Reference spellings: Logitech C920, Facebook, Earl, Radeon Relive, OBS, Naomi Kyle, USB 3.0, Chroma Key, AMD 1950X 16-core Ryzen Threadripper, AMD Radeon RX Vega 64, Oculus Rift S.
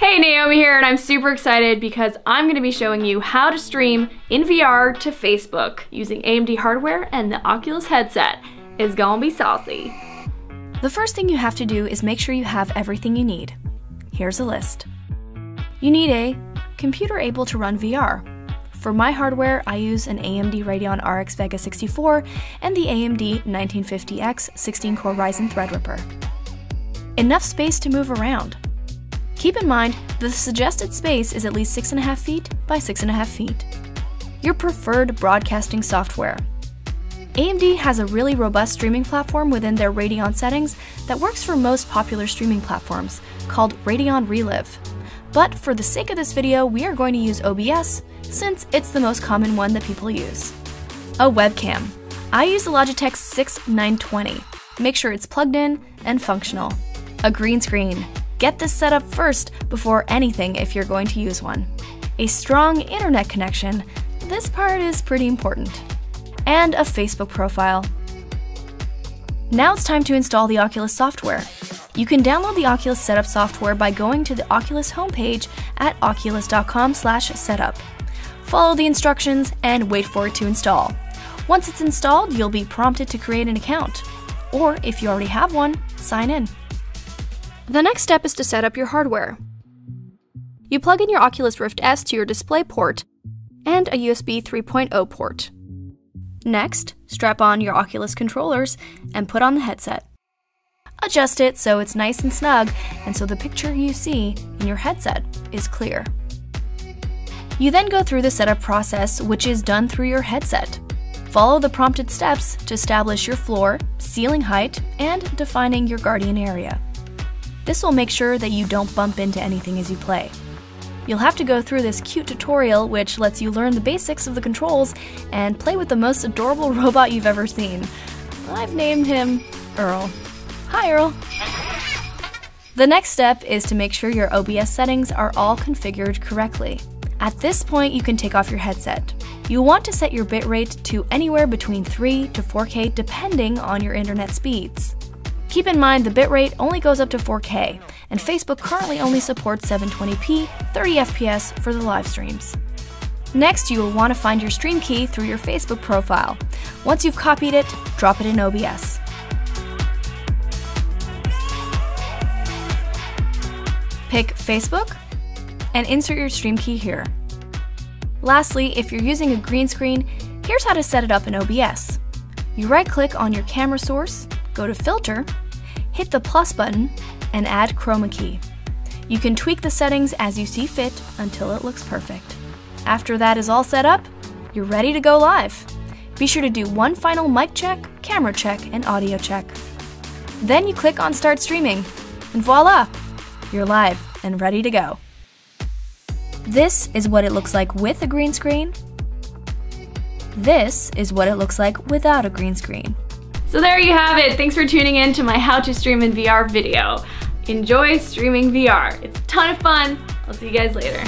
Hey, Naomi here, and I'm super excited because I'm gonna be showing you how to stream in VR to Facebook using AMD hardware and the Oculus headset. It's gonna be saucy. The first thing you have to do is make sure you have everything you need. Here's a list. You need a computer able to run VR. For my hardware, I use an AMD Radeon RX Vega 64 and the AMD 1950X 16-core Ryzen Threadripper. Enough space to move around. Keep in mind, the suggested space is at least 6.5 feet by 6.5 feet. Your preferred broadcasting software. AMD has a really robust streaming platform within their Radeon settings that works for most popular streaming platforms, called Radeon Relive. But for the sake of this video, we are going to use OBS, since it's the most common one that people use. A webcam. I use the Logitech C920. Make sure it's plugged in and functional. A green screen. Get this set up first before anything if you're going to use one. A strong internet connection, this part is pretty important. And a Facebook profile. Now it's time to install the Oculus software. You can download the Oculus setup software by going to the Oculus homepage at oculus.com/setup. Follow the instructions and wait for it to install. Once it's installed, you'll be prompted to create an account. Or if you already have one, sign in. The next step is to set up your hardware. You plug in your Oculus Rift S to your display port and a USB 3.0 port. Next, strap on your Oculus controllers and put on the headset. Adjust it so it's nice and snug and so the picture you see in your headset is clear. You then go through the setup process, which is done through your headset. Follow the prompted steps to establish your floor, ceiling height, and defining your guardian area. This will make sure that you don't bump into anything as you play. You'll have to go through this cute tutorial, which lets you learn the basics of the controls and play with the most adorable robot you've ever seen. I've named him Earl. Hi, Earl. The next step is to make sure your OBS settings are all configured correctly. At this point, you can take off your headset. You'll want to set your bitrate to anywhere between 3 to 4K depending on your internet speeds. Keep in mind the bitrate only goes up to 4K, and Facebook currently only supports 720p 30fps for the live streams. Next, you will want to find your stream key through your Facebook profile. Once you've copied it, drop it in OBS. Pick Facebook and insert your stream key here. Lastly, if you're using a green screen, here's how to set it up in OBS. You right-click on your camera source, go to Filter, hit the plus button, and add Chroma Key. You can tweak the settings as you see fit until it looks perfect. After that is all set up, you're ready to go live. Be sure to do one final mic check, camera check, and audio check. Then you click on Start Streaming, and voila! You're live and ready to go. This is what it looks like with a green screen. This is what it looks like without a green screen. So there you have it. Thanks for tuning in to my How to Stream in VR video. Enjoy streaming VR. It's a ton of fun. I'll see you guys later.